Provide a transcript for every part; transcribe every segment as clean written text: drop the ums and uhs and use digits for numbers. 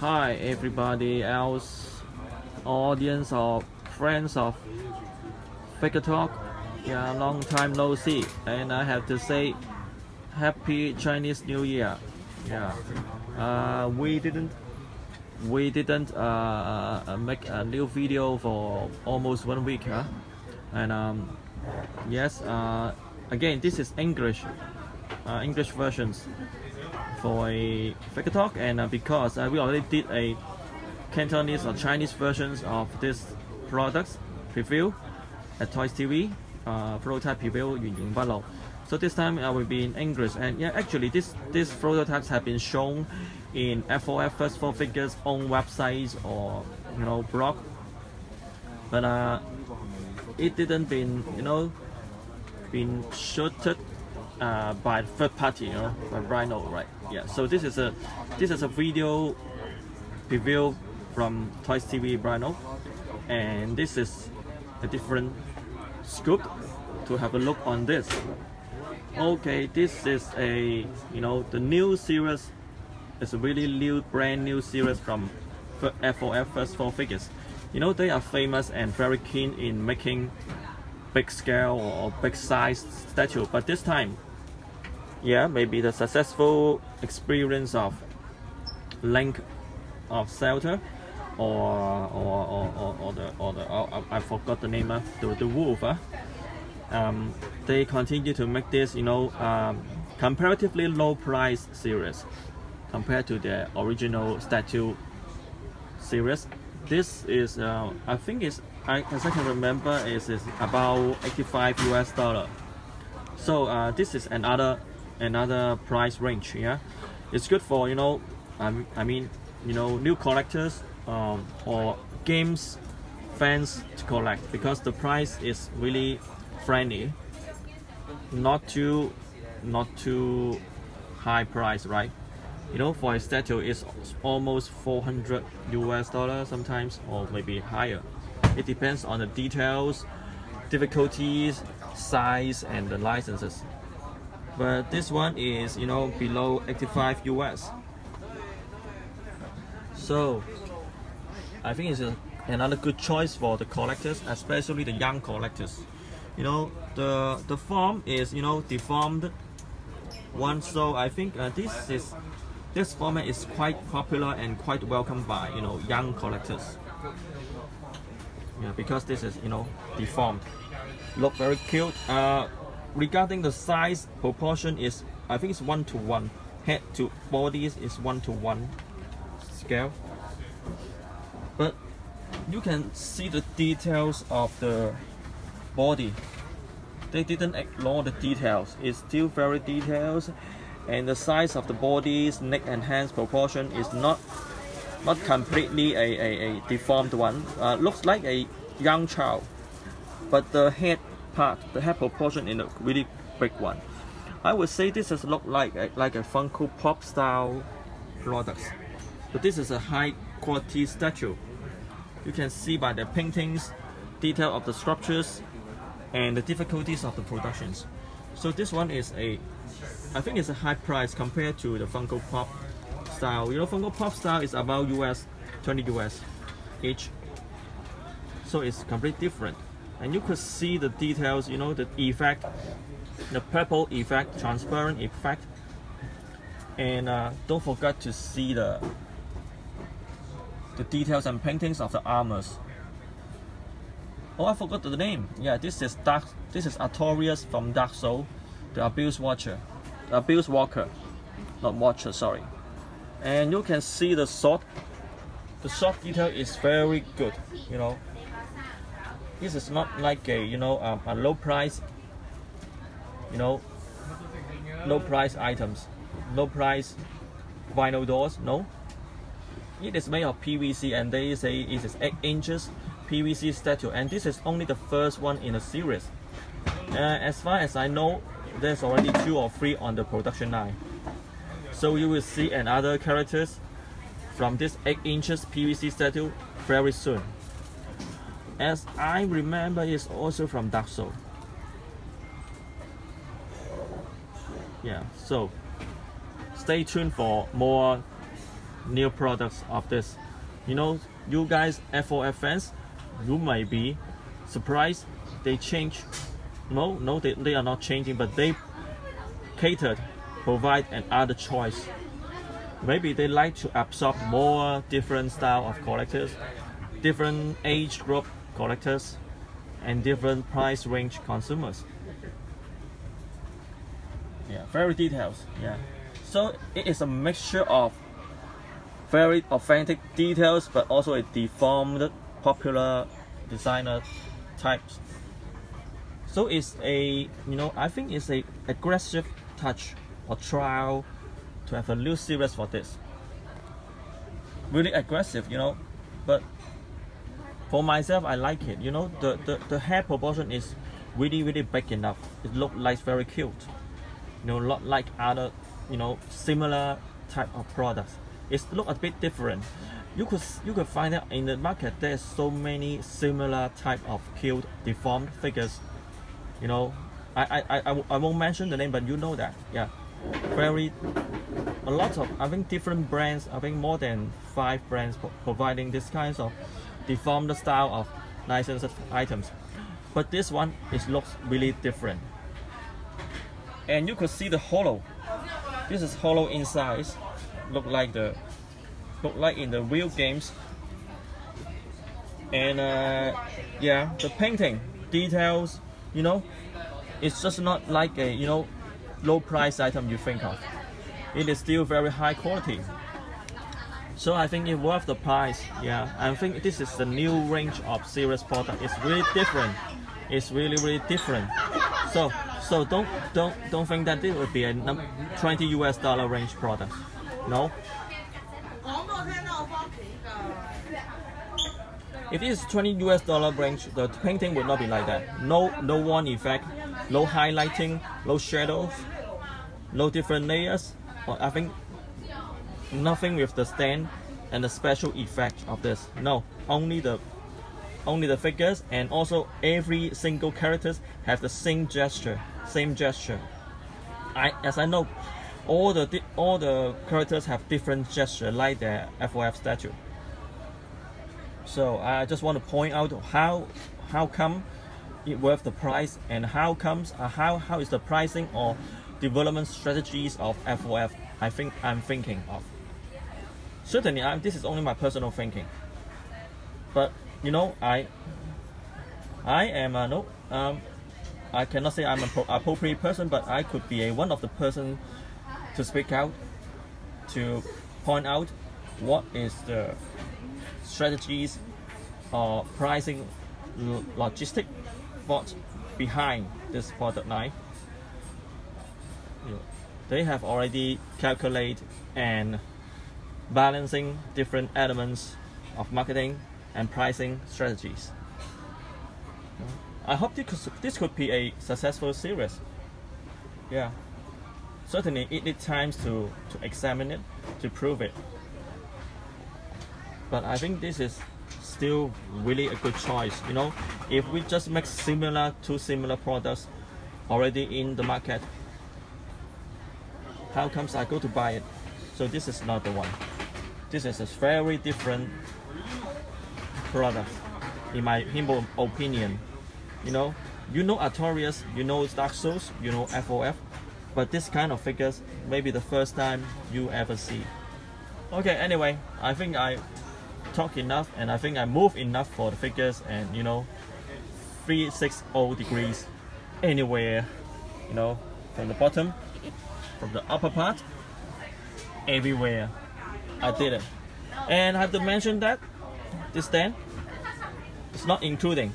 Hi everybody else, audience or friends of Figure Talk. Yeah, long time no see, and I have to say happy Chinese New Year. Yeah, we didn't make a new video for almost 1 week, huh? And yes, again, this is English, English versions for a Figure Talk, and because we already did a Cantonese or Chinese versions of this products review at Toys TV, prototype review in Balo. So this time I will be in English, and yeah, actually these prototypes have been shown in FOF First 4 Figures own websites or, you know, blog, but it didn't been, you know, been shooted by third party, you know, by Rhino, right? Yeah. So this is a video review from Toys TV Rhino, and this is a different scoop to have a look on this. Okay, this is a, you know, the new series. It's a really new, brand new series from FOF First 4 Figures. You know, they are famous and very keen in making big scale or big size statue, but this time, yeah, maybe the successful experience of Link of Zelda or I forgot the name of the wolf. They continue to make this, you know, comparatively low price series compared to the original statue series. This is I think it's, as I can remember, is about $85 US. So this is another price range. Yeah, it's good for, you know, I mean, you know, new collectors or games fans to collect, because the price is really friendly, not too high price, right? You know, for a statue it's almost $400 US sometimes, or maybe higher. It depends on the details, difficulties, size, and the licenses. But this one is, you know, below $85 US. So I think it's another good choice for the collectors, especially the young collectors. You know, the form is, you know, deformed one. So I think this format is quite popular and quite welcomed by, you know, young collectors. Yeah, because this is, you know, deformed, look very cute. Regarding the size, proportion is, I think it's 1:1, head to bodies is 1:1 scale. But you can see the details of the body. They didn't ignore the details. It's still very detailed, and the size of the bodies, neck and hands proportion is not completely a deformed one. Looks like a young child, but the head part, the head proportion is a really big one. I would say this has looked like a Funko Pop style products, but this is a high quality statue. You can see by the paintings, detail of the sculptures, and the difficulties of the productions. So this one is a, I think it's a high price compared to the Funko Pop style. You know, Funko Pop style is about $20 US each, so it's completely different. And you could see the details, you know, the effect, the purple effect, transparent effect, and don't forget to see the details and paintings of the armors. Oh, I forgot the name. Yeah, this is Artorias from Dark Souls, the Abysswalker. Sorry. And you can see the sword detail is very good. You know, this is not like a, you know, a low price, you know, low price items, low price vinyl doors. No, it is made of PVC, and they say it is 8 inches PVC statue, and this is only the first one in the series. As far as I know, there's already 2 or 3 on the production line. So you will see another characters from this 8 inches PVC statue very soon. As I remember, it's also from Dark Souls. Yeah, so stay tuned for more new products of this. You know, you guys FOF fans, you might be surprised they change. No, they are not changing, but they catered, provide another choice. Maybe they like to absorb more different style of collectors, different age group collectors, and different price range consumers. Yeah, very details. Yeah, so it is a mixture of very authentic details, but also a deformed popular designer types. So it's a, you know, I think it's a aggressive touch or trial to have a new series for this. Really aggressive, you know, but for myself, I like it. You know, the hair proportion is really, really big enough. It looks like very cute. You know, not like other, you know, similar type of products. It's look a bit different. You could find out in the market there's so many similar type of cute deformed figures. You know, I won't mention the name, but you know that. Yeah, very a lot of, I think, different brands. I think more than 5 brands providing this kinds of deformed style of licensed items. But this one, it looks really different. And you could see the hollow. This is hollow inside. Look like in the real games. And yeah, the painting details. You know, it's just not like a, you know, low price item you think of. It is still very high quality. So I think it's worth the price. Yeah, I think this is the new range of series product. It's really different. It's really, really different. So don't think that it would be a $20 US range product. No. If it is $20 US range, the painting would not be like that. No worn effect, no highlighting, no shadows, no different layers. I think nothing with the stand and the special effect of this. No, only the figures, and also every single characters have the same gesture. As I know, all the characters have different gesture, like their FOF statue. So I just want to point out how come it worth the price, and how is the pricing or development strategies of FOF. I think I'm thinking of. Certainly, this is only my personal thinking. But you know, I cannot say I'm an appropriate person, but I could be one of the person to speak out, to point out what is the strategies or pricing logistic thought behind this product line. They have already calculated and balancing different elements of marketing and pricing strategies. I hope this could be a successful series. Yeah. Certainly, it needs time to examine it, to prove it. But I think this is still really a good choice. You know, if we just make two similar products already in the market, how comes I go to buy it? So this is not the one. This is a very different product, in my humble opinion. You know Artorias, you know Dark Souls, you know FOF. But this kind of figures, maybe the first time you ever see. Okay, anyway, I think I talk enough, and I think I move enough for the figures, and you know, 360 degrees anywhere, you know, from the bottom, from the upper part, everywhere. I did it. And I have to mention that this stand is not including.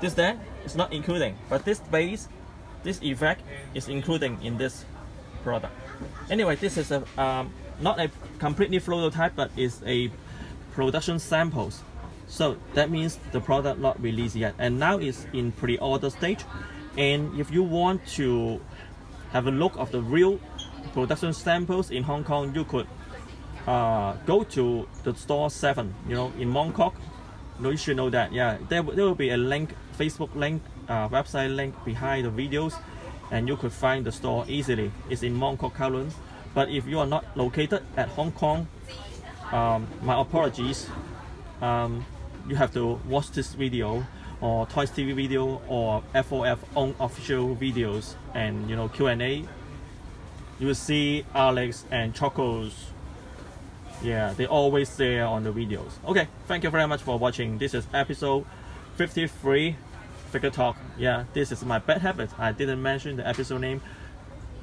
This stand is not including, but this base, this effect is including in this product. Anyway, this is a not a completely prototype, but is a production samples. So that means the product not released yet, and now is in pre-order stage. And if you want to have a look of the real production samples in Hong Kong, you could go to the store 7. You know, in Mong Kok. No, you should know that. Yeah, there will be a link, Facebook link. Website link behind the videos, and you could find the store easily. It's in Mong Kok, Kowloon. But if you are not located at Hong Kong, my apologies. You have to watch this video or Toys TV video or FOF own official videos and, you know, Q&A. You will see Alex and Choco's. Yeah, they always there on the videos. Okay, thank you very much for watching. This is episode 53, Figure Talk. Yeah, this is my bad habit. I didn't mention the episode name,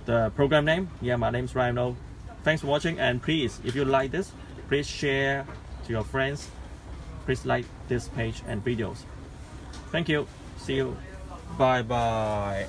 the program name. Yeah, my name's Bryan Lo. Thanks for watching, and please, if you like this, please share to your friends. Please like this page and videos. Thank you. See you. Bye bye.